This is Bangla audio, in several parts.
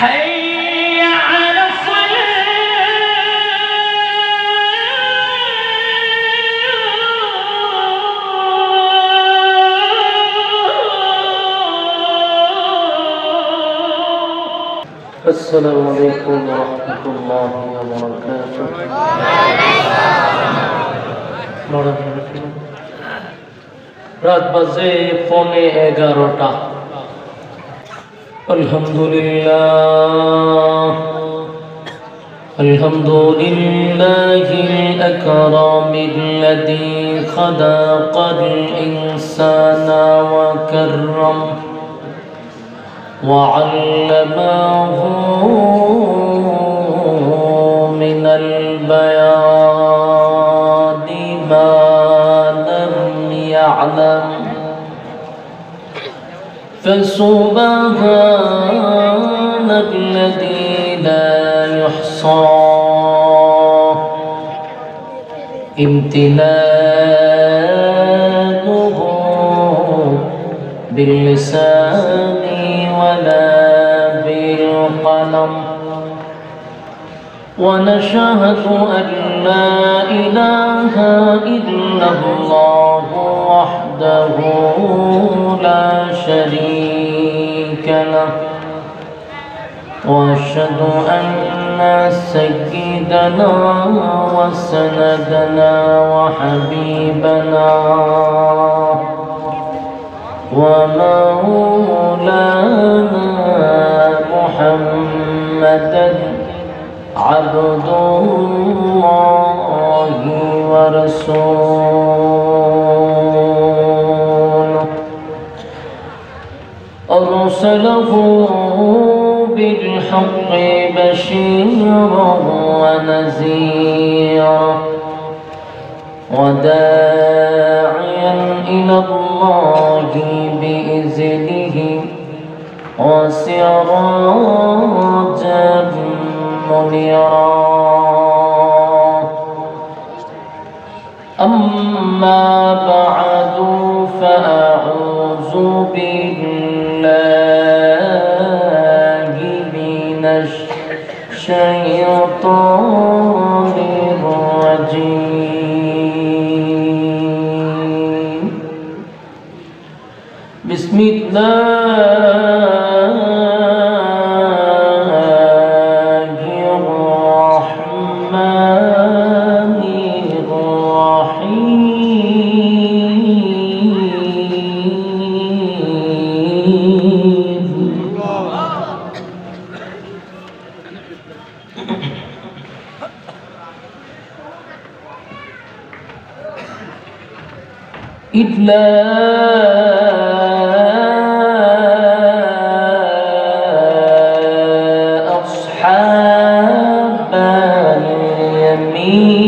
حي على الصلاة. السلام عليكم ورحمة الله وبركاته. রাত বাজে পৌনে 11টা আলহামদুলিল্লাহ আলহামদুলিল্লাহিল আকরামিল্লাযী খালাকাল ইনসানা ওয়া কাররাম ওয়া আল্লামাহু মিনাল বায়ানি মা فسبحان الذي لا يحصى امتنانه باللسان ولا بالقلم ونشهد أن لا إله إلا الله وحده لا شريك له وأشهد أن سيدنا وسندنا وحبيبنا ومولانا محمدا عبد الله ورسوله أرسله بالحق بشيرا ونذيرا وداعيا إلى الله بإذنه وسراجا منيرا أما بعد فأعوذ بالله من الشيطان الرجيم بسم الله الرحمن الرحيم إلا أصحاب اليمين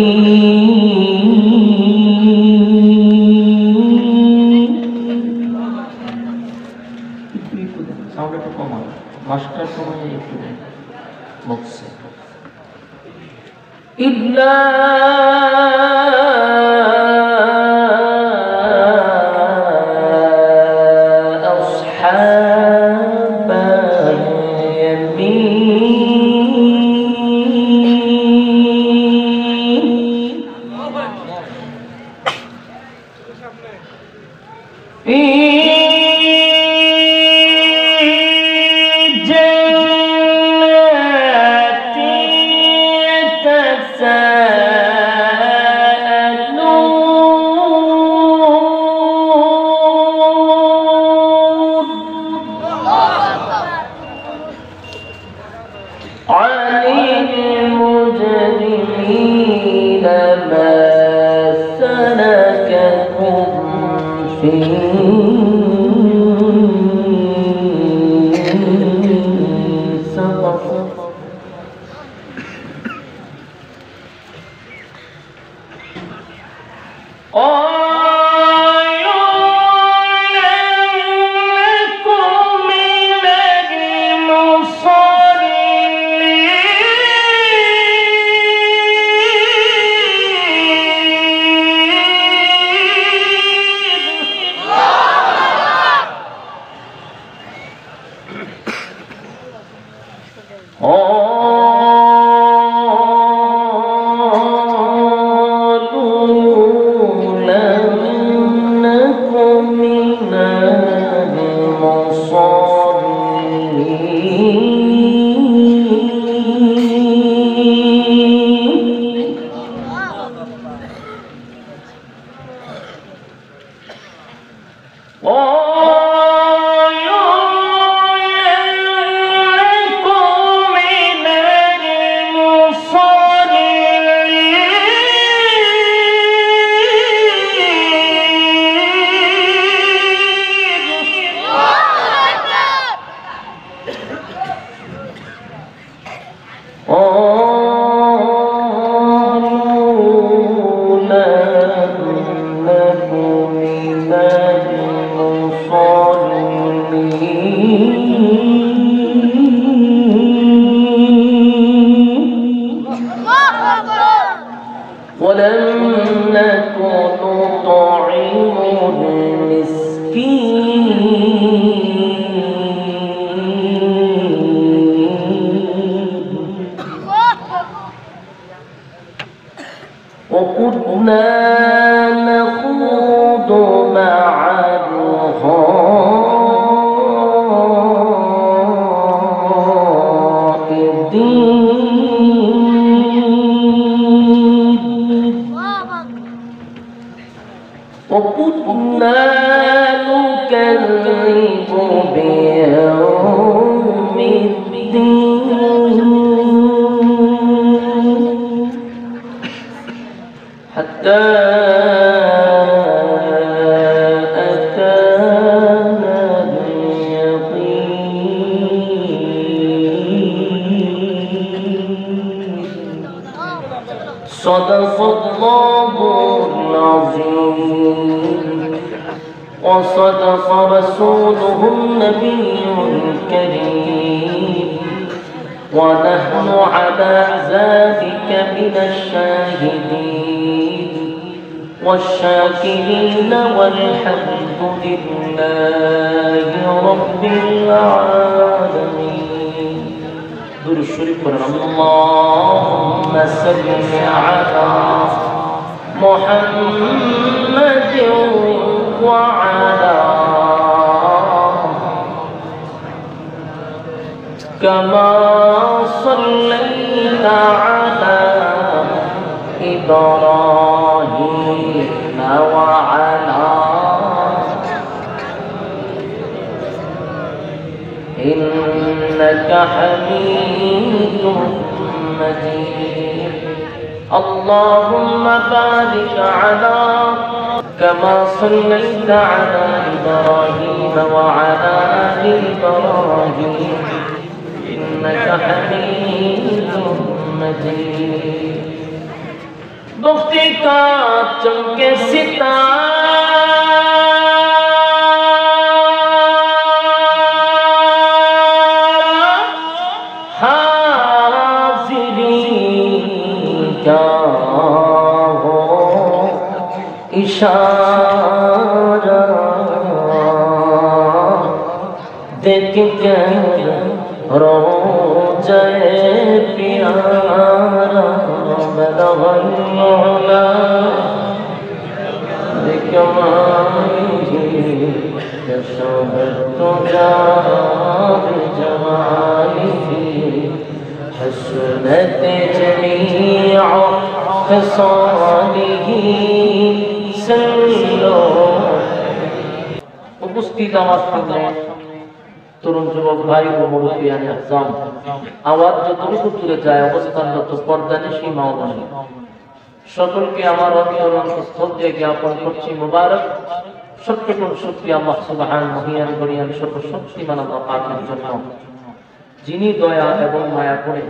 যিনি দয়া এবং মায়া করে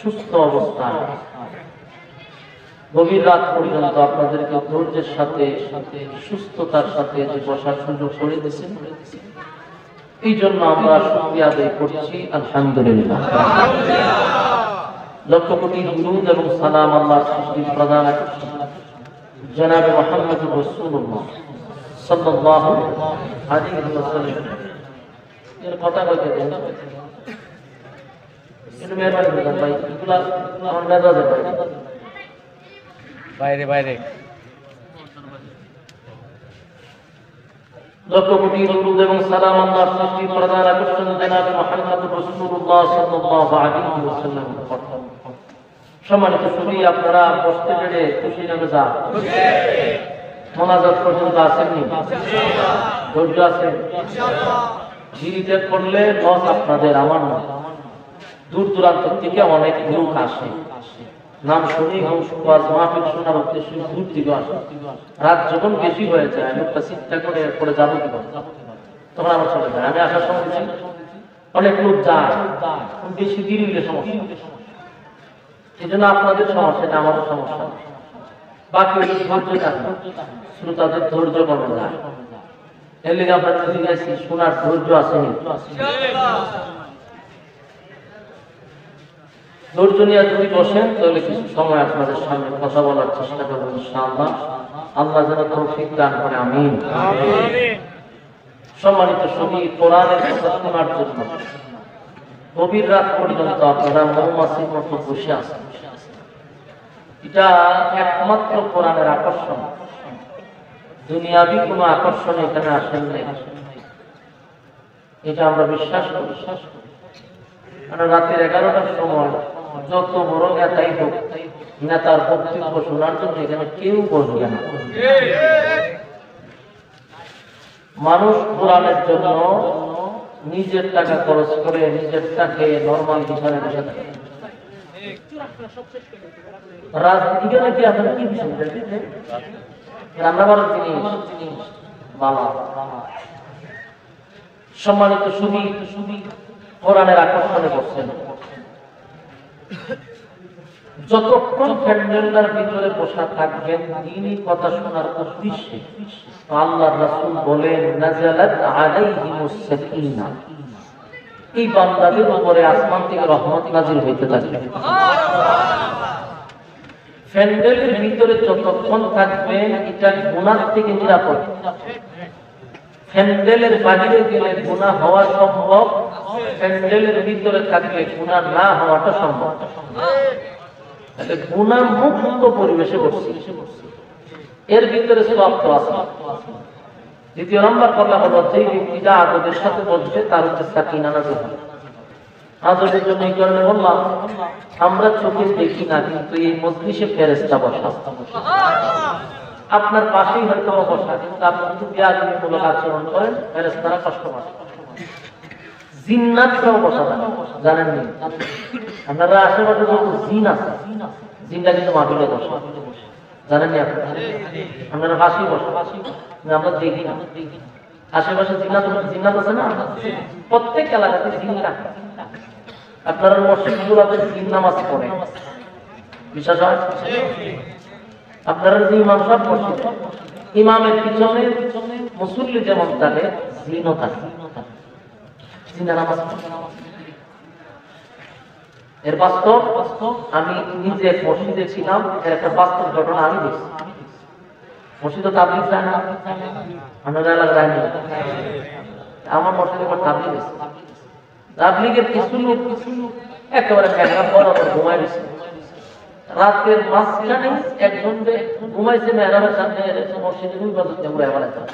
সুস্থ অবস্থায় গভীর রাত পর্যন্ত আপনাদেরকে ধৈর্যের সাথে সুস্থতার সাথে যে বসার সুযোগ করে দিয়েছেন, এই জন্য আমরা শুকরিয়া আদায় করছি। আলহামদুলিল্লাহ, লক্ষ কোটি দুরূদ এবং সালাম আল্লাহর সৃষ্টির প্রধান জনাবে মুহাম্মদুর রাসূলুল্লাহ সাল্লাল্লাহু আলাইহি ওয়াসাল্লাম এর কথা বলতে দেন। বাইরে বাইরে লক্ষ কোটি দরুদ এবং সালাম আল্লাহর সৃষ্টি প্রদান আকর্ষণ জনাব মুহাম্মদুর রাসূলুল্লাহ সাল্লাল্লাহু আলাইহি ওয়াসাল্লামের কথা সম্মানিত সুফি আপনারা বসতে পেরে খুশি না বেজা খুশি মোনাজাত পর্যন্ত আছেন নি ইনশাআল্লাহ ধৈর্য আছেন ইনশাআল্লাহ জিরিতে করলে লস আপনাদের আমার না দূর দূরান্ত থেকে অনেক লোক আসে নাম শুনি হুশ আওয়াজ মাহফিল শোনার উদ্দেশ্যে দূর থেকে আসে রাত যখন বেশি হয়ে যায় লোকটা চিন্তা করে পড়ে যাব কি তখন আমার চলে যায় আমি আসার সময় অনেক লোক যায় বেশি দেরি হলে সমস্যা এজন্য আপনাদের সমস্যা না আমাদের সমস্যা বাকি ধৈর্য থাকবে শ্রোতাদের ধৈর্য কমে যায় এর লিগে আমরা যদি আসি শোনার ধৈর্য আছে ইনশাআল্লাহ ধৈর্য নিয়ে যদি বসেন তাহলে কিছু সময় আপনাদের সামনে কথা বলার চেষ্টা করবেন ইনশাআল্লাহ আল্লাহ যেন তৌফিক দান করে আমিন আমিন সম্মানিত সুফি কোরআনের কথা শোনার জন্য গভীর রাত পর্যন্ত আপনারা মৌমাছির মতো বসে আছেন এটা একমাত্র কোরআনের আকর্ষণ দুনিয়াবি কোনো আকর্ষণ এখানে আসেন নাই এটা আমরা বিশ্বাস করি রাতের ১১টার সময় যত বড় নেতাই হোক নেতার বক্তব্য শোনার জন্য এখানে কেউ বসবে না মানুষ কোরআনের জন্য নিজের টাকা খরচ করে নিজেরটাকে নর্মাল বিছানায় বসে থাকে রাজনীতিকে নাকি আপনার কি রান্নাবার জিনিস বাবা সম্মানিত সুবি কোরআনের আকর্ষণে বসছেন যতক্ষণ ফ্যান্ডেলার ভিতরে বসা থাকবেন তিনি কথা শোনার উদ্দেশ্যে আল্লাহর রাসূল বলেন নাজালাত আলাইহিমুস সাকিনা এই বান্দাদের উপরে আসমান থেকে রহমত নাযিল হতে থাকে ফ্যান্ডেলের ভিতরে যতক্ষণ থাকবেন এটা গুনাহ থেকে নিরাপদ ফ্যান্ডেলের বাইরে গেলে গুনাহ হওয়া সম্ভব ফ্যান্ডেলের ভিতরে থাকলে গুনাহ না হওয়াটা সম্ভব তাহলে গুনাহ মুক্ত পরিবেশে বসছি এর ভিতরে সওয়াব তো আছে দ্বিতীয় নম্বর কথা হলো যে ব্যক্তি যা আদবের সাথে বসবে তার হচ্ছে সাকিনা নাযিল আদবের জন্য এই কারণে বললাম আমরা চোখে দেখি না কিন্তু এই মজলিসে ফেরেশতা বসা আপনার পাশেই হয়তো বসা কিন্তু আপনি যদি বিয়াদবীমূলক আচরণ করেন ফেরেশতারা কষ্ট পাবে জিন্নাতরাও বসা জানেন না আপনারা আশেপাশে যত জিন আছে জিনটা কিন্তু মাটিতে বসা জানেন না আপনারা হাসি বসা আমরা দেখি না আশেপাশে জিন্নাত আছে না প্রত্যেক এলাকাতে জিন থাকে আপনারা মসজিদগুলোতে জিন নামাজ পড়ে বিশ্বাস হয় আপনারা যে ইমাম সাহেব বসে ইমামের পিছনে মুসল্লি যেমন থাকে জিনও থাকে এর বাস্তব আমি নিজে এক মসজিদে ছিলাম এর একটা বাস্তব ঘটনা আমি দেখছি মসজিদে তাবলিগ যায় না আমার মসজিদে তাবলিগ আছে তাবলিগের কিছু লোক একেবারে ক্যামেরা বরাবর ঘুমায় দিচ্ছে রাতের মাঝখানে একজন ঘুমাইছে মেহরাবের সামনে মসজিদে ঘুরে বেড়ায়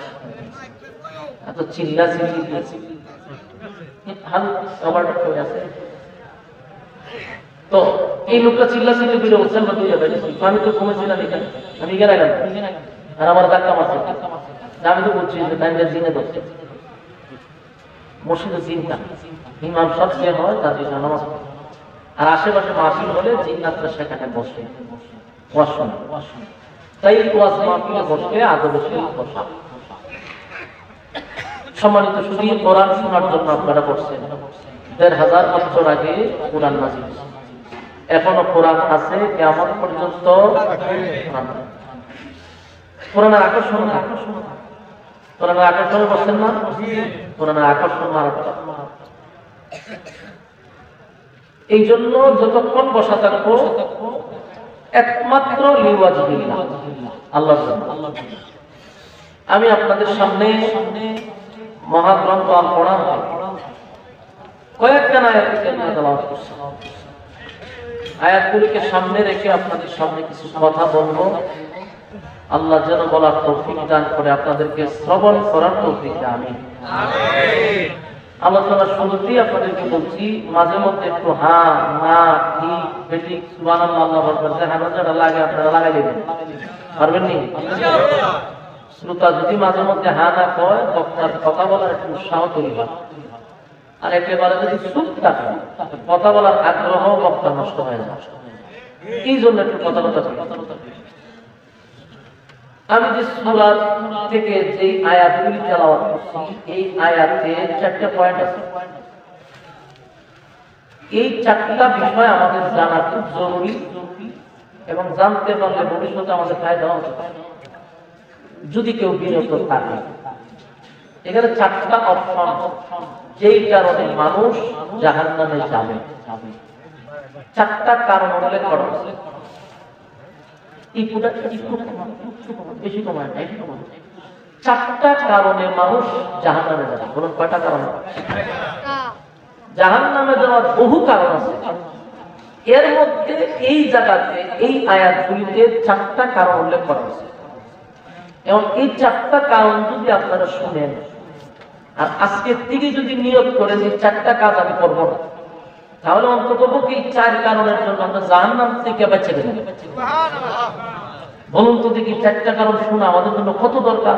এত চিল্লা চিল্লি তো এই লোকটা চিল্লা চিল্লি করে বলছেন আমি তো ঘুমেছিলাম আমি গেলে আর আমার ধাক্কা মারছে আমি তো বলছি জিনে ধরছে মসজিদে জিনটা ইমাম সব যে হয় তার পিছনে নামাজ আর আশেপাশে মাহফিল হলে জিন্নাতরা সেখানে বসে ওয়াজ শোনে তাই ওয়াজ মাহফিলে বসে আদবের সাথে বসা সম্মানিত সুফি কোরআন শোনার জন্য আপনারা বসছেন ১,৫০০ বছর আগে কোরআন নাযিল এখনো কোরআন আছে কিয়ামত পর্যন্ত কোরআনের আকর্ষণে বসছেন না কোরআনের আকর্ষণ মারাত্মক এই জন্য যতক্ষণ বসা থাকবো একমাত্র লিওয়াজহিল্লাহ আল্লাহর জন্য আমি আপনাদের সামনে মহাগ্রন্থ আর পড়া কয়েকটা নায়াত আয়াতগুলিকে সামনে রেখে আপনাদের সামনে কিছু কথা বলবো। আল্লাহ যেন বলার তৌফিক দান করে, আপনাদেরকে শ্রবণ করার তৌফিক দান। আমিন আমিন। আলোচনা শুরুতেই আপনাদেরকে বলছি, মাঝে মধ্যে একটু হা না কি বেটি সুবহানাল্লাহ আল্লাহু আকবার হাজার লাগে আপনারা লাগাই দিবেন, পারবেন নি ইনশাআল্লাহ। শ্রোতা যদি মাঝে মধ্যে হা না কয়, বক্তার কথা বলার একটু উৎসাহ তৈরি হয়। আর একেবারে যদি চুপ থাকে, কথা বলার আগ্রহ বক্তা নষ্ট হয়ে যায়। এই জন্য একটু কথা বলতে হবে। আমি যে সূরা থেকে যে আয়াতগুলি তেলাওয়াত করছি, এই আয়াতে চারটি পয়েন্ট আছে। এই চারটা বিষয় আমাদের জানা খুব জরুরি, এবং জানতে পারলে ভবিষ্যতে আমাদের ফায়দা হবে যদি কেউ বিরত থাকে। এখানে চারটা অপশন, যেই কারণে মানুষ জাহান্নামে যাবে। চারটা কারণ উল্লেখ করা হয়েছে। চারটা কারণে মানুষ জাহান্নামে যাবে। বলুন কয়টা কারণ? জাহান্নামে যাওয়ার বহু কারণ আছে, এর মধ্যে এই জায়গাতে এই আয়াতগুলিতে চারটা কারণ উল্লেখ করা হয়েছে। এবং এই চারটা কারণ যদি আপনারা শুনেন আর আজকের থেকে যদি নিয়োগ করেন এই চারটা কাজ আমি করব না, তাহলে অন্ততপক্ষে এই চার কারণের জন্য আমরা জাহান্নাম থেকে বেঁচে গেলে। বলুন তো দেখি, চারটা কারণ শোনা আমাদের জন্য কত দরকার?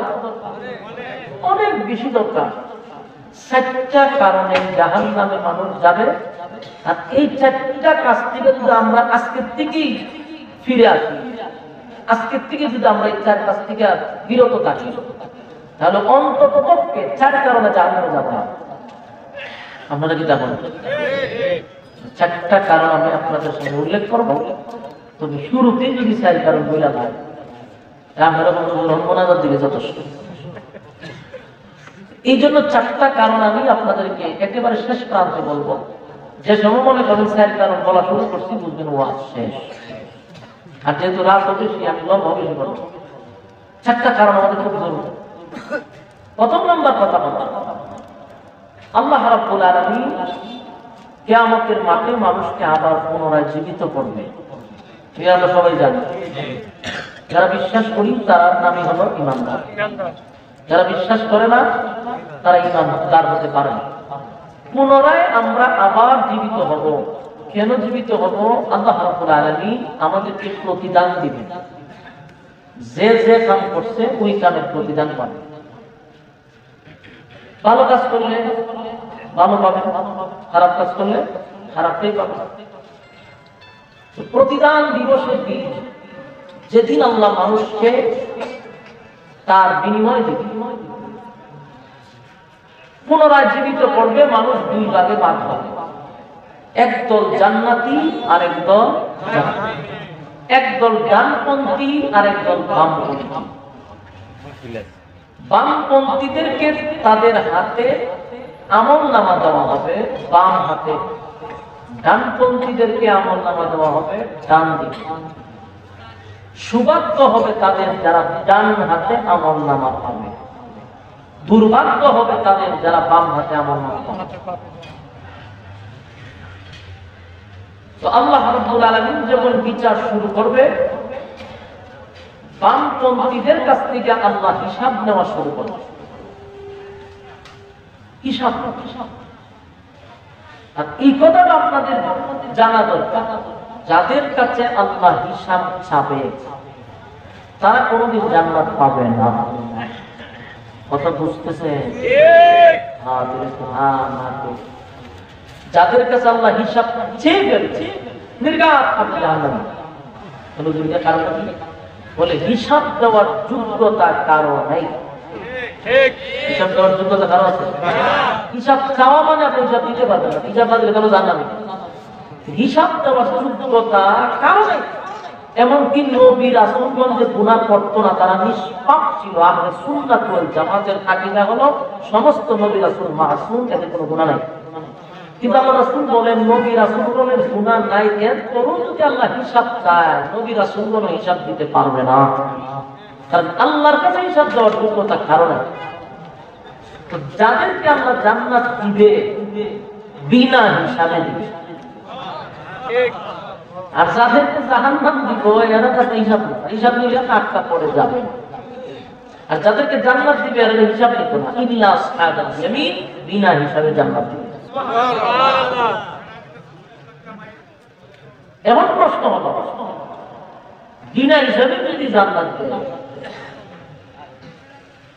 অনেক বেশি দরকার। চারটা কারণে জাহান্নামে মানুষ যাবে। আর এই চারটা কাজ থেকে যদি আমরা আজকের থেকেই ফিরে আসি, আজকের থেকে যদি আমরা এই চার কাজ থেকে বিরত থাকি, তাহলে অন্ততপক্ষে চার কারণে জাহান্নামে যাব। আপনারা কি তা বলেন? চারটা কারণ আমি আপনাদের সামনে উল্লেখ করবো। তবে শুরুতেই যদি চার কারণ বলা হয়, আপনারা মোনাজাত দিকে যথেষ্ট। এই জন্য চারটা কারণ আমি আপনাদেরকে একেবারে শেষ প্রান্তে বলবো। যে সময় মনে করেন চার কারণ বলা শুরু করছি, বুঝবেন ওয়াজ শেষ। আর যেহেতু রাত অবশ্যই আমি লম্বা বেশি বলবো। চারটা কারণ আমাদের খুব জরুরি। প্রথম নম্বর কথা, আল্লাহ রাব্বুল আলামিন কিয়ামতের মাঠে মানুষকে আবার পুনরায় জীবিত করবে। এই আমরা সবাই জানি। যারা বিশ্বাস করি তার নামই হলো ঈমানদার, যারা বিশ্বাস করে না তারা ঈমানদার হতে পারে না। পুনরায় আমরা আবার জীবিত হব। কেন জীবিত হব? আল্লাহ রাব্বুল আলামিন আমাদেরকে প্রতিদান দিবেন। যে যে কাম করছে ওই কামের প্রতিদান পাবে। ভালো কাজ করলে ভালো পাবে, খারাপ কাজ করলে খারাপটাই পাবে। প্রতিদান দিবসের দিন, যেদিন আল্লাহ মানুষকে তার বিনিময় দিবে, পুনরায় জীবিত করবে। মানুষ দুই ভাগে ভাগ হবে, একদল জান্নাতি আর একদল জাহান্নামী, একদল ডানপন্থী আর একদল বামপন্থী। বামপন্থীদেরকে তাদের হাতে আমলনামা দেওয়া হবে বাম হাতে, ডানপন্থীদেরকে আমলনামা দেওয়া হবে ডান দিকে। সৌভাগ্য হবে তাদের যারা ডান হাতে আমলনামা পাবে, দুর্ভাগ্য হবে তাদের যারা বাম হাতে আমলনামা পাবে। তো আল্লাহ রাব্বুল আলামিন যখন বিচার শুরু করবে, বামপন্থীদের কাছ থেকে আল্লাহ হিসাব নেওয়া শুরু করবে। হিসাব আর এই কথাটা আপনাদের জানা দরকার, যাদের কাছে আল্লাহ হিসাব চাবে তারা কোনদিন জান্নাত পাবে না। কথা বুঝতেছে? যাদের কাছে আল্লাহ হিসাব চেয়ে ফেলছে নির্ঘাত আপনি জান্নাত কোনদিন। কারণ বলে হিসাব দেওয়ার যোগ্যতা কারো নাই। হিসাব দেওয়ার যোগ্যতা কারো আছে? হিসাব চাওয়া মানে আপনি হিসাব দিতে পারবেন না, হিসাব না দিলে কারো জান্নাত নেই। হিসাব দেওয়ার যোগ্যতা কারো নাই। এমনকি নবী রাসূলগণ যে গুনাহ করত না তারা নিষ্পাপ ছিল। আহলে সুন্নাত ওয়াল জামাতের আকীদা হলো সমস্ত নবী রাসূল মাসুম, এদের কোনো গুনাহ নাই। কিন্তু আল্লাহ রাসূল বলেন নবী রাসূলগণের গুনাহ নাই, এর পরেও যদি আল্লাহ হিসাব চায় নবী রাসূলগণ হিসাব দিতে পারবে না, কারণ আল্লাহর কাছে হিসাব দেওয়ার যোগ্যতা কারো নাই। তো যাদেরকে আল্লাহ জান্নাত দিবে বিনা হিসাবে দিবে। আর যাদেরকে জাহান্নাম দিব এরা তো হিসাব না, হিসাব নিলে আটকা পড়ে যাবে। আর যাদেরকে জান্নাত দিবে এরা হিসাব নিত না, ইল্লা আসহাবাল ইয়ামিন, বিনা হিসাবে জান্নাত দিবে। সুবহানাল্লাহ। এমন প্রশ্ন হলো, বিনা হিসাবে যদি জান্নাত দেয়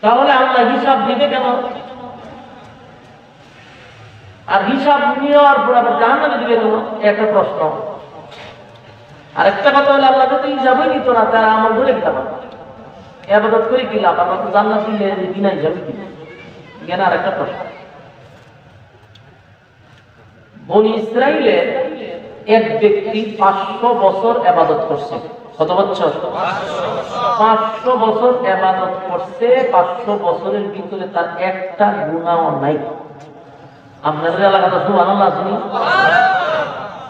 তাহলে আল্লাহ হিসাব দিবে কেন? আর হিসাব নেওয়ার পর আবার জাহান্নামে দিবে কেন? একটা প্রশ্ন। আরেকটা কথা হলো, আল্লাহ তো হিসাবই নিত না, তারা আমল ধরে কি লাভ? ইবাদত করে কি লাভ? আমরা তো জান্নাত দিলে বিনা হিসাবে দিবে কেন? আরেকটা প্রশ্ন। বনি ইসরাইলের এক ব্যক্তি 500 বছর ইবাদত করছে। কত বছর? 500 বছর ইবাদত করছে। 500 বছরের ভিতরে তার একটা গুনাহ নাই। আপনাদের এলাকাটা সুবহানাল্লাহ শুনি,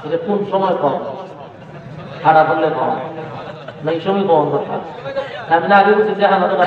এটা কোন সময় কম খারাপ বললে কম নাই, সময় কম কথা আমি না আগে বুঝে জানা হতো না।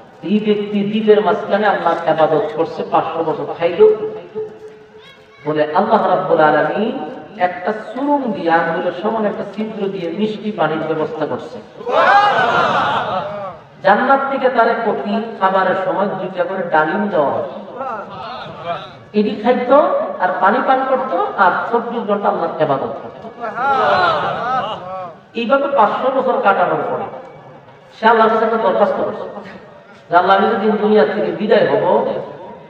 এই ব্যক্তি দ্বীপের মাঝখানে আল্লাহ ইবাদত করছে, 500 বছর খাইল। বলে আল্লাহ রাব্বুল আলামিন একটা সুরুং দিয়ে, আঙ্গুলের সমান একটা ছিদ্র দিয়ে মিষ্টি পানির ব্যবস্থা করছে। জান্নাত থেকে তারে প্রতি খাবারের সময় 2টা করে ডালিম দেওয়া হয়, এটি খাইতো আর পানি পান করতো, আর 24 ঘন্টা আল্লাহর ইবাদত করতো। এইভাবে 500 বছর কাটানোর পরে সে আল্লাহর কাছে দরখাস্ত করছে, আল্লাহ আমি যদি দুনিয়া থেকে বিদায় হব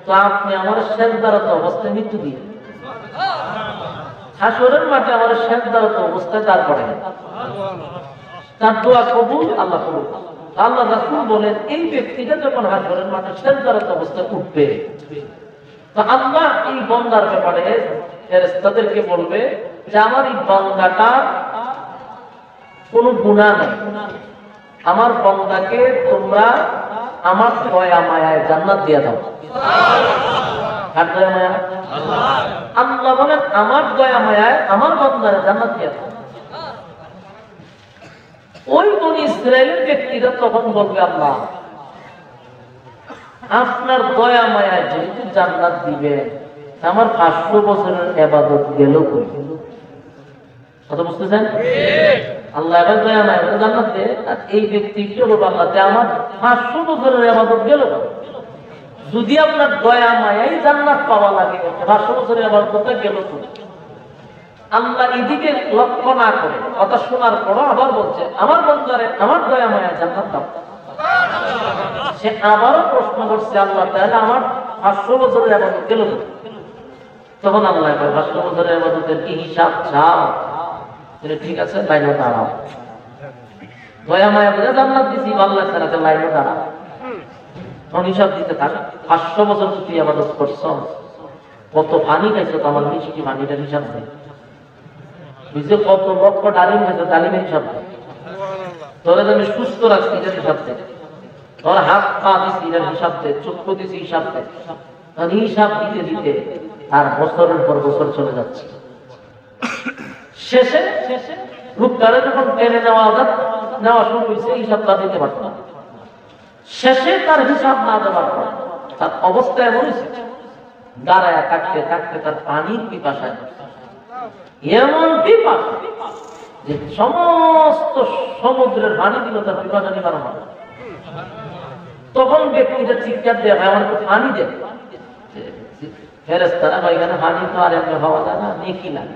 তো আপনি আমার শেষদারত অবস্থায় মৃত্যু দিয়ে, হাসরের মাঠে আমার শেষদারত অবস্থায় দাঁড় করায়। তার দোয়া কবুল, আল্লাহ কবুল। আল্লাহ রাসূল বলেন, এই ব্যক্তিটা যখন হাসরের মাঠে শেষদারত অবস্থায় উঠবে তো আল্লাহ এই বন্দার ব্যাপারে ফেরেশতাদেরকে বলবে যে আমার এই বন্দাটা কোনো গুনাহ নাই, আমার বন্দাকে তোমরা আমার দয়া মায়ায় জান্নাত দিয়ে দাও। আর দয়া মায়া আল্লাহ বলেন, আমার দয়া মায়ায় আমার বন্দারে জান্নাত দিয়ে দাও। ওই বনি ইসরাইলের ব্যক্তিরা তখন বলবে, আল্লাহ আপনার দয়া মায়া যেহেতু জান্নাত দিবে, আমার 500 বছরের ইবাদত গেল কই? কথা বুঝতেছেন? আল্লাহ এবার দয়া মায়া জান্নাত দেয়, আর এই ব্যক্তি কি বলবো, আল্লাহ আমার 500 বছরের ইবাদত গেল। যদি আপনার দয়া মায়াই জান্নাত পাওয়া লাগে, 500 বছরের ইবাদতটা গেল কই? আল্লাহ এদিকে লক্ষ্য না করে কথা শোনার পর আবার বলছে, আমার বন্দারে আমার দয়া মায়া জান্নাত দাও। সে আবারও প্রশ্ন করছে, আল্লাহ তাহলে আমার 500 বছরের ইবাদত গেল। তখন আল্লাহ কয়, 500 বছরের ইবাদতের কি হিসাব চাও? তাহলে ঠিক আছে, লাইনে দাঁড়াও। দয়া মায়া বুঝে জান্নাত দিছি, আল্লাহ তাআলাতে লাইনে দাঁড়াও। তখন হিসাব দিতে থাক, 500 বছর তুই ইবাদত করছ, কত পানি খাইছো, তোমার মিষ্টি পানিটার হিসাব নেই। বুঝে কত লক্ষ ডালিম খাইছো, ডালিমের হিসাব নেই। তোরা আমি সুস্থ রাখছি, এটার হিসাব নেই। তোর হাত পা দিছি, এটার হিসাব নেই। চক্ষু দিছি, হিসাব নেই। তখন হিসাব দিতে দিতে আর বছরের পর বছর চলে যাচ্ছে। শেষে রূপকারে যখন টেনে নেওয়া শুরু হয়েছে, হিসাবটা দিতে পারত না। শেষে তার হিসাব না দেওয়ার পর তার অবস্থা এমন হয়েছে, দাঁড়ায় কাটতে কাটতে তার পানির পিপাসায় এমন বিপাক যে সমস্ত সমুদ্রের পানি দিল তার পিপাসা নিবারণ হয়। তখন ব্যক্তিটা চিৎকার দেয়, আমার তো পানি দেয়। ফেরেশতারা কয়, এখানে পানি তো আর এমনি হওয়া যায় না, নেকি লাগে,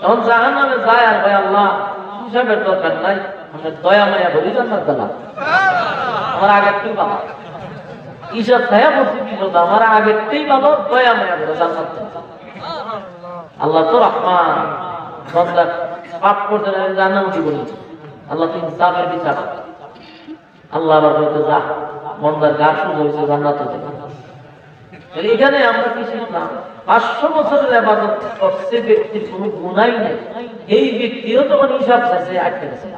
তখন জাহান্নামে যায় আর কয়, আল্লাহ হিসাবের দরকার নাই, আমরা দয়া মায়া বলি জান্নাত জান্নাত। আমার আগে তুই বাবা ঈশা ছায়া বসে কি বলতো, আমার আগে তুই বাবা দয়া মায়া বলে জান্নাত। আল্লাহ তো রহমান, বান্দা পাপ করতে জানা উঠি বলি আল্লাহ তুই ইনসাফের বিচার। আল্লাহ বাবা তো যা বান্দার গা শুরু হয়েছে জান্নাত থেকে। এইখানে আমরা কি শিখলাম, ৫০০ বছরের ইবাদত করছে ব্যক্তির কোনো গুনাই নেই, এই ব্যক্তিও তো মানে হিসাব আছে আটকে গেছে।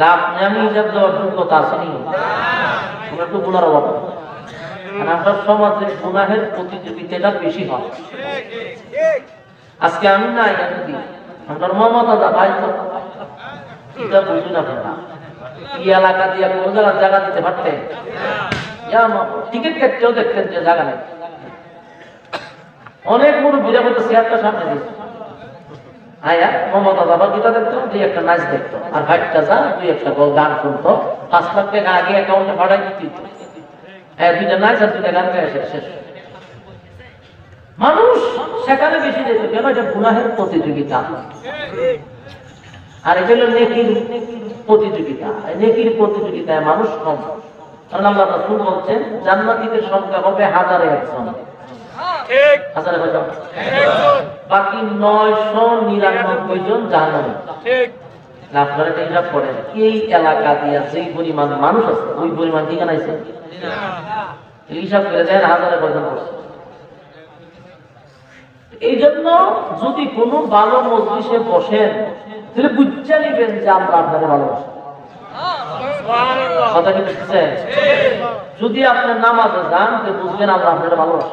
লাভ নামি হিসাব দেওয়ার যোগ্যতা আসেনি, আমরা তো গুনার অভাব। আর আমাদের সমাজে গুনাহের প্রতিযোগিতাটা বেশি হয়। আজকে আমি না এটা দিই, আমার মমতা দা ভাই তো এটা বুঝি না ভাই, এই এলাকা দিয়ে কোনো জায়গার জায়গা দিতে পারতেন টিকিট কাটতেও দেখতেন যে জায়গা নেই। অনেক বড় বিরাগত চেয়ারটা সামনে দিয়েছে আয়া মমতা বাবা গীতা দেখতো, দুই একটা নাচ দেখতো আর ভাইটা যা দুই একটা গান শুনতো, ৫ লাখ টাকা আগে অ্যাকাউন্টে ভাড়া দিত, দুইটা নাচ আর দুইটা গান গায়ে শেষ। মানুষ সেখানে বেশি যেত কেন, এটা গুনাহের প্রতিযোগিতা। আর এটা হলো নেকির প্রতিযোগিতা, নেকির প্রতিযোগিতায় মানুষ কম। কারণ আল্লাহ রাসূল বলছেন জান্নাতীদের সংখ্যা হবে হাজারে একজন, ঠিক হাজারে একজন, বাকি ৯৯৯ জন জাহান্নামে। ঠিক আপনারা এটা হিসাব করেন, এই এলাকা দিয়ে যেই পরিমাণ মানুষ আছে ওই পরিমাণ ঠিকানা আছে না, হিসাব করে দেন হাজারে একজন পড়ছে। এই জন্য যদি কোনো ভালো মজলিসে বসেন তাহলে বুঝে নেবেন যে আমরা আপনাকে ভালোবাসি। কথা কি বুঝছেন? যদি আপনার নামাজে যান বুঝবেন আমরা আপনারা ভালোবাসি।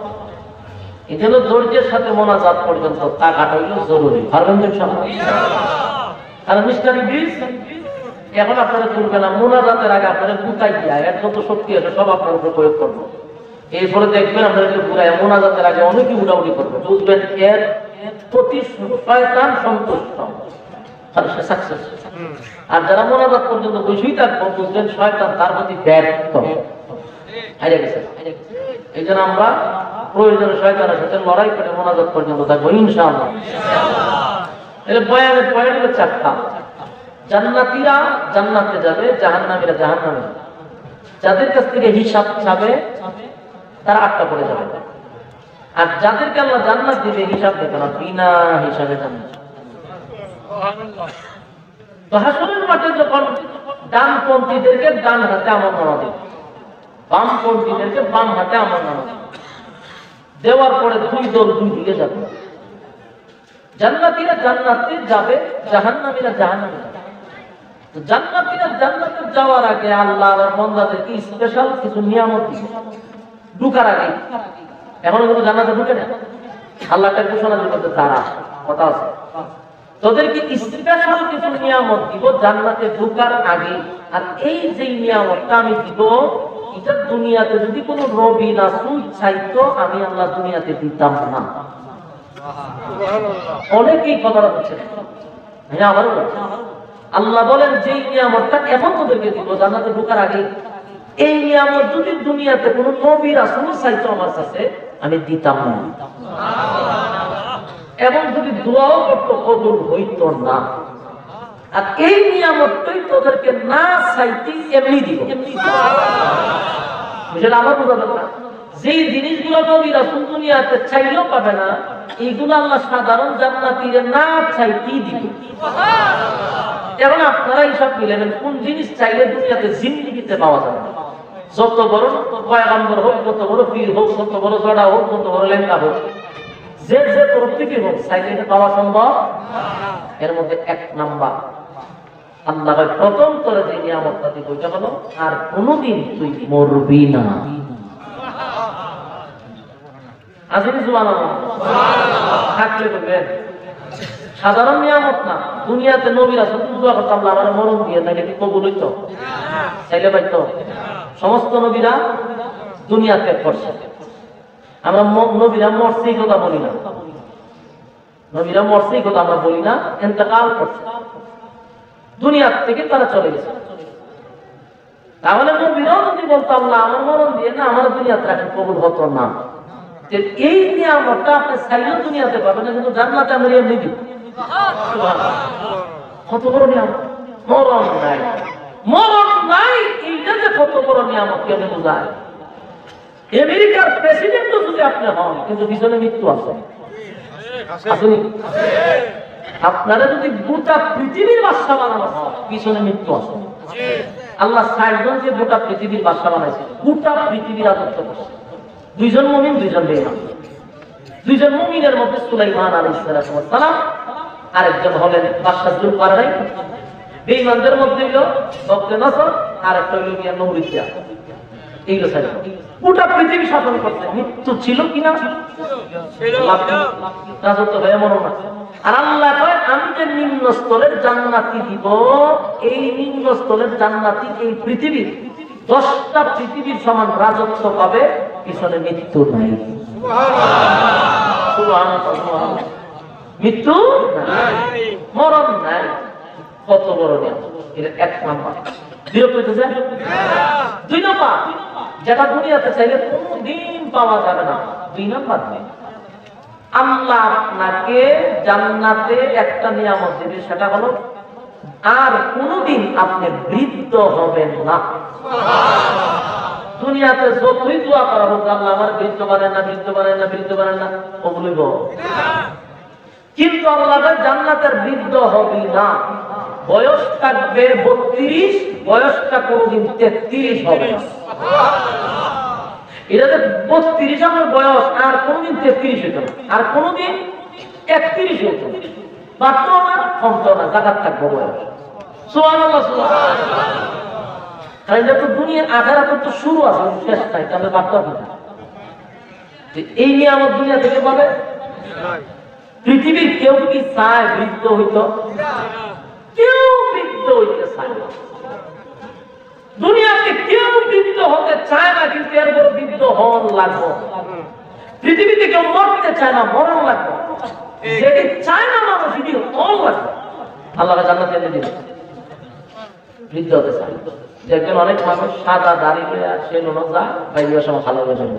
এটা হলো ধৈর্যের সাথে মোনাজাত পর্যন্ত তা কাটাইলো জরুরি। কারণ মিস্টার ইবলিস এখন আপনারা করবে না, মোনাজাতের আগে আপনারা গুতাই যায় এর যত শক্তি আছে সব আপনার উপরে প্রয়োগ করবো। এরপরে দেখবেন আপনারা ঘুরায় মোনাজাতের আগে অনেকই উড়াউড়ি করবে, বুঝবেন এর প্রতি শয়তান সন্তুষ্ট। আর যারা মোনাজাত পর্যন্ত বসেই থাকবো বুঝবেন শয়তান তার প্রতি ব্যর্থ। এই জন্য আমরা প্রয়োজনে শয়তানের সাথে লড়াই করে মোনাজাত পর্যন্ত থাকবো ইনশাআল্লাহ। বয়ানের পয়েন্ট হলো ৪টা। জান্নাতীরা জান্নাতে যাবে, জাহান্নামীরা জাহান্নামে। যাদের কাছ থেকে হিসাব চাবে তারা ৮টা পড়ে যাবে। আর যাদেরকে আল্লাহ জান্নাত দিবে হিসাব দেবে না, বিনা হিসাবে জান্নাত। তো হাসরের মাঠে যখন ডানপন্থীদেরকে ডান হাতে আমল নামা দেবে, বামপন্থীদেরকে বাম হাতে আমল নামা দেওয়ার পরে দুই দল দুই দিকে যাবে। জান্নাতীরা জান্নাতে যাবে, জাহান্নামীরা জাহান্নামে যাবে। তো জান্নাতীরা জান্নাতে যাওয়ার আগে আল্লাহ আর বান্দাদেরকে স্পেশাল কিছু নিয়ামত দিবে ঢুকার আগে। এখন কোনো জান্নাতে ঢুকে না, আল্লাহ তার ঘোষণা দিবে তারা, কথা আছে তোদেরকে স্পেশাল কিছু নিয়ামত দিব জান্নাতে ঢুকার আগে। আর এই যে নিয়ামতটা আমি দিব এটা দুনিয়াতে যদি কোনো নবী রাসূল চাইতো আমি আল্লাহ দুনিয়াতে দিতাম না। অনেকেই কথাটা বলছেন, হ্যাঁ আবার আল্লাহ বলেন যে নিয়ামতটা এখন তোদেরকে দিব জান্নাতে ঢোকার আগে, এই নিয়ামত যদি দুনিয়াতে কোনো নবী রাসূল চাইতো আমার কাছে আমি দিতাম না, এবং যদি দোয়াও করতো কবুল হইতো না। আর এই নিয়ামতটাই তোদেরকে না চাইতে এমনি দিব। বুঝলেন? আমার বোঝা দরকার যেই জিনিসগুলো নবী রাসূল দুনিয়াতে চাইলেও পাবে না, এইগুলো আল্লাহ সাধারণ জান্নাতীরা না চাইতেই দিবে। এখন আপনারা এইসব মিলেন কোন জিনিস চাইলে দুনিয়াতে জিন্দিগিতে পাওয়া যাবে না। যত বড় পয়গম্বর হোক, যত বড় পীর হোক, যত বড় জড়া হোক, যত বড় লেখা হোক, যে যে প্রত্যেকে হোক, চাইলে পাওয়া সম্ভব। এর মধ্যে ১ নাম্বার আল্লাহ প্রথম করে যে নিয়ামতটা দিব ওইটা হলো আর কোনদিন তুই মরবি না। আসেন সুবহানাল্লাহ, থাকলে বলবেন সাধারণ নিয়ামত না দুনিয়াতে নবী রাসূল দোয়া করতে আল্লাহ আমারে মরণ দিয়ে তাইলে কি কবুল হইতো না তাইলে হইতো সমস্ত নবীরা দুনিয়া ত্যাগ করছে আমরা নবীরা মরছে এই কথা বলি না নবীরা মরছে এই কথা আমরা বলি না ইন্তেকাল করছে দুনিয়া থেকে তারা চলে গেছে তাহলে নবীরা যদি বলতো আল্লাহ আমার মরণ দিয়ে না আমার দুনিয়াতে রাখেন কবুল হতো না এই নিয়ামতটা আপনি সাইয়্যদ দুনিয়াতে পাবেন কিন্তু জান্নাতে আমরা এমনি দিব কত বড় নিয়ামত মরণ নাই এইটা যে কত বড় নিয়ামত কেমনে বোঝায় আমেরিকার প্রেসিডেন্ট যদি আপনি হন কিন্তু পিছনে মৃত্যু আছে আসলে আপনারা যদি গোটা পৃথিবীর বাদশা বানানো হয় পিছনে মৃত্যু আছে আল্লাহ সাইয়্যদ যে গোটা পৃথিবীর বাদশা বানাইছে গোটা পৃথিবীর রাজত্ব করছে দুইজন মুমিন দুইজন বেঈমান দুইজন মুমিনের মধ্যে সুলাইমান আলাইহিস সালাম আরেকজন হলেন বাদশা যুলকারনাইন বেঈমানদের মধ্যে হলো বক্তে নসর আর একটা হলো মিয়া নূরিয়া এইগুলো ছিল গোটা পৃথিবী শাসন করতে মৃত্যু ছিল কিনা ছিল রাজত্ব হয়ে মরণ আছে আর আল্লাহ কয় আমি যে নিম্ন স্তরের জান্নাতি দিব এই নিম্ন স্তরের জান্নাতি এই পৃথিবীর 10টা পৃথিবীর সমান রাজত্ব পাবে পিছনে মৃত্যু নাই সুবহানাল্লাহ সুবহানাল্লাহ মৃত্যু নাই মরণ নাই কত বড় নিয়ামত এটা এক নাম্বার বিরক্ত হইতেছে না দুই নাম্বার যেটা দুনিয়াতে চাইলে কোনদিন পাওয়া যাবে না দুই নাম্বার আল্লাহ আপনাকে জান্নাতে একটা নিয়ামত দিবে সেটা হলো আর কোনদিন আপনি বৃদ্ধ হবেন না দুনিয়াতে যতই দোয়া করা হোক আল্লাহ আমার বৃদ্ধ বানায় না বৃদ্ধ বানায় না বৃদ্ধ বানায় না কবুলই হবে কিন্তু আল্লাহ জান্নাতের বৃদ্ধ হবে না বয়স থাকবে 32 বয়সটা কোনদিন 33 হবে না এটা 32 আমার বয়স আর কোনদিন 33 হতো না আর কোনদিন 31 হতো না বাড়তো না কমতো না জায়গা থাকবে বয়স সুবহানাল্লাহ সুবহানাল্লাহ তাইলে তো দুনিয়া আধারা তো শুরু আছে শেষ নাই তাহলে বাদ দাও এই নিয়ামত দুনিয়া থেকে পাবে পৃথিবীর কেউ কি চায় বৃদ্ধ হইতো কেউ বৃদ্ধ হইতে চায় না দুনিয়াতে কেউ বৃদ্ধ হতে চায় না কিন্তু এর বড় বৃদ্ধ হওয়ার লাগবে পৃথিবীতে কেউ মরতে চায় না মরণ লাগবে যেটি চায় না মানুষ এটি হওয়ার লাগবে আল্লাহ জান্নাতে এনে দিবে বৃদ্ধ হতে চায় দেখেন অনেক মানুষ সাদা দাড়ি হয়ে আসে ননদ যায় ভাই বিয়ের সময় খালা হয়ে যায়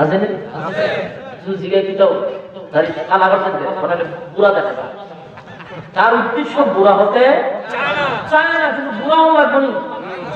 আছে না আছে জুজিকে কি দাও দাড়ি খালা করছেন মানে বুড়া দেখা যায় তার উদ্দেশ্য বুড়া হতে চায় না কিন্তু বুড়া হওয়ার কোন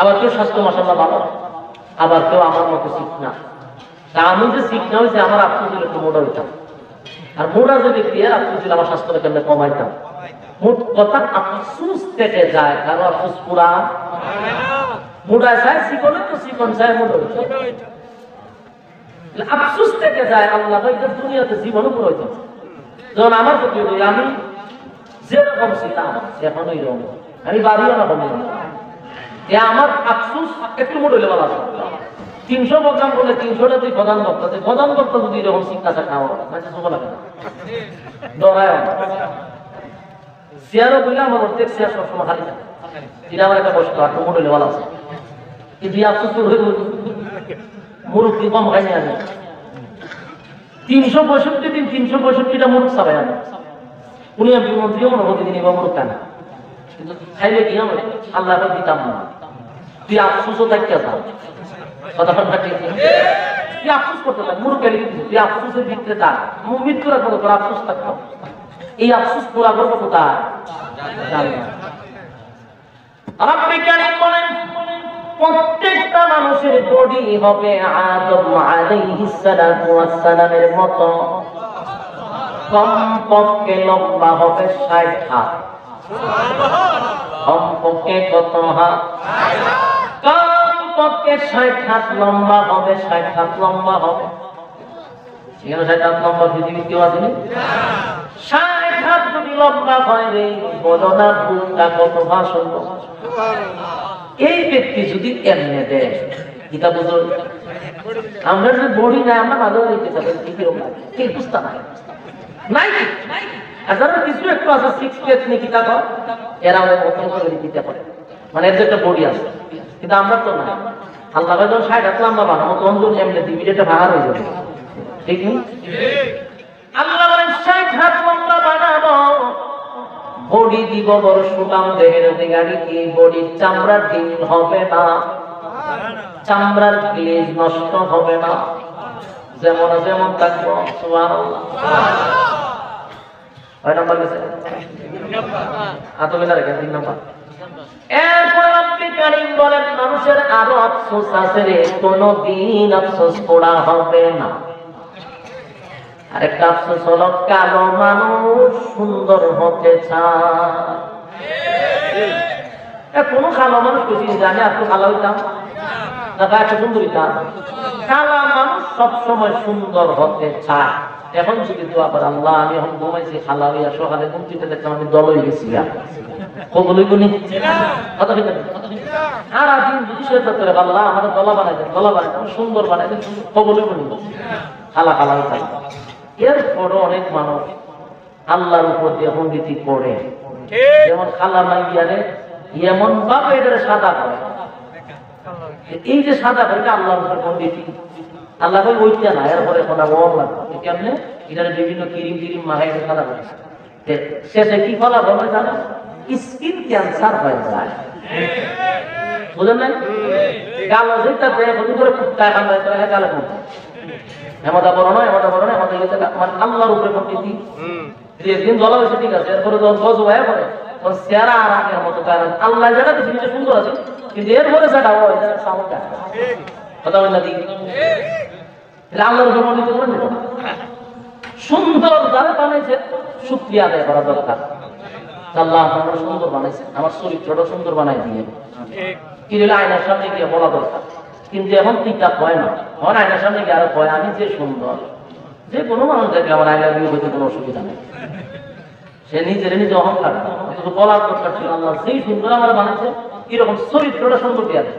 আবার কেউ স্বাস্থ্য মাশাআল্লাহ ভালো আবার কেউ আমার মতো চিকনা তা আমি যে চিকনা হয়েছে আমার আত্মজীবনে একটু মোটা হইতাম আর মোটা যে ব্যক্তি আর আত্মজীবন আমার স্বাস্থ্যকে কেমনে কমাইতাম মোট কথা আফসোস থেকে যায় কারণ আফসোস পুরা মোটা চাই শিকলে তো শিকন চাই মোটা আফসোস থেকে যায় আল্লাহ দুনিয়াতে জীবন পুরো হইতো যখন আমার প্রতি আমি যেরকম ছিলাম এখন ওই রকম আমি বাড়িও না কমি এ আমার আফসোস একটু মোট হইলে বলা 300 প্রোগ্রাম করলে 300টা তুই প্রধান বক্তা প্রধান বক্তা যদি এরকম শিক্ষাটা খাওয়া মানে শোভা লাগে না ডরায় সিয়ারও বললাম আমার প্রত্যেক সিয়ার সবসময় খালি থাকে এটা আমার একটা কষ্ট আট মোটলে বলা আছে কিন্তু আফসোস হয়ে মুরব্বী কম খাই না আমি 365 দিন 365টা মোট চাবাই আমি উনি এমপি মন্ত্রীও মনে প্রতিদিন এবার মোট টানা কিন্তু খাইলে কি আমার আল্লাহ দিতাম না তুই আফসোসও থাকতে চাও কথা বলটা ঠিক তুই আফসোস করতে থাক মুরব্বী তুই আফসোসের ভিতরে থাক মৃত্যুরা কত তোর আফসোস থাকতো এই আফসোস পুরা করবো কোথায় আপনি কেন বলেন প্রত্যেকটা মানুষের বডি হবে আদম আলাইহিস সালামের মতো কমপক্ষে লম্বা হবে 60 হাত অম্পকে কত হাত? কমপক্ষে ৬০ হাত লম্বা হবে, ৬০ হাত লম্বা হবে। এখানে ৬০ হাত লম্বা পৃথিবীতে কেউ আছে? ৬০ হাত যদি লম্বা হয় রে, বলো না ফুলটা কত ভাষণ। এই ব্যক্তি যদি এমনে দেয় গীতা বুঝো, আমরা যদি বড়ি না আমরা ভালো দেখতে যাবেন কি কেউ ঠিক বুঝতে নাই নাই যারা কিছু একটু আছে সিক্স পেজ নিয়ে গীতা কর, এরা আমরা নতুন করে দিতে পারে, মানে এর যে একটা বড়ি আছে কিন্তু আমরা তো না। আল্লাহ যখন ৬০ হাত লম্বা বানাবো তখন যদি এমনি দিবি এটা ভাগার হয়ে যাবে, ঠিক নেই? আল্লাহ বলেন ৬০ হাত লম্বা বানাবো, বডি দিব বড় সুনাম দেহের অধিকারী, এই বডির চামড়া দিন হবে না, চামড়ার গ্লেজ নষ্ট হবে না, যেমন যেমন থাকবো। সুবহানাল্লাহ, কয় নাম্বার গেছে? আতবে না রেখে ৩ নাম্বার। এরপর আপনি কারিম বলেন মানুষের আরো আফসোস আছে রে, কোনদিন আফসোস করা হবে না। আরেকটা আফসোস হলো কালো মানুষ সুন্দর হতে চায়। কোনো কালো মানুষ বুঝিস জানে আপনি কালো হইতাম সুন্দর বানাইছে কবলে বলি খালা খালা। এরপরও অনেক মানুষ আল্লাহর উপর দিয়ে ভঙ্গিতি করে, যেমন খালা মাইয়ারে এমন ভাবে এদের সাদা করে, এই যে সাদা করে আল্লাহ আল্লাহ ভাই ওইটা না, এরপরে বিভিন্ন ক্রিম ক্রিম মাখাই সাদা করে, শেষে কি ফলা হবে জানো? স্কিন ক্যান্সার হয়ে যায়, বুঝলেন না? কালো যেটা করে কুত্তা কামড়ায় তাহলে কালো কুত্তা এমতা বড় নয়, এমতা বড় নয়, এমতা গেছে মানে আল্লাহর উপরে ভঙ্গিতি। যেদিন জলা হয়েছে ঠিক আছে, এরপরে যখন গজ হয়ে পড়ে তখন চেহারা আর আগের মতো, কারণ আল্লাহ যেটা জিনিসটা সুন্দর আছে কিন্তু এরপরে যেটা হয় সামনে কথা বলে না দিই আল্লাহর উপরে ভঙ্গিতি করেন। সুন্দর যারা বানাইছে শুকরিয়া আদায় করা দরকার, আল্লাহ আপনার সুন্দর বানাইছে, আমার চরিত্রটা সুন্দর বানাই দিয়ে কিন্তু আয়নার সামনে গিয়ে বলা দরকার, কিন্তু এখন ঠিকটা হয় না। এখন আয়নার সামনে গিয়ে আরো হয় আমি যে সুন্দর, যে কোনো মানুষ দেখলে আমার আয়নার বিয়ে হইতে কোনো অসুবিধা নেই, সে নিজের নিজে অহংকার অথচ বলার দরকার ছিল আল্লাহ সেই সুন্দর আমার বানাইছে, এরকম চরিত্রটা সুন্দর দিয়ে আছে।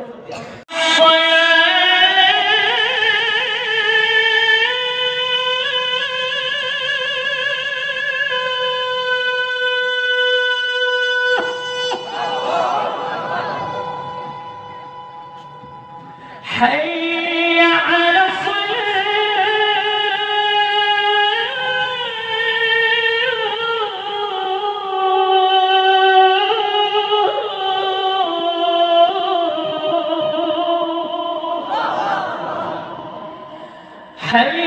Hey!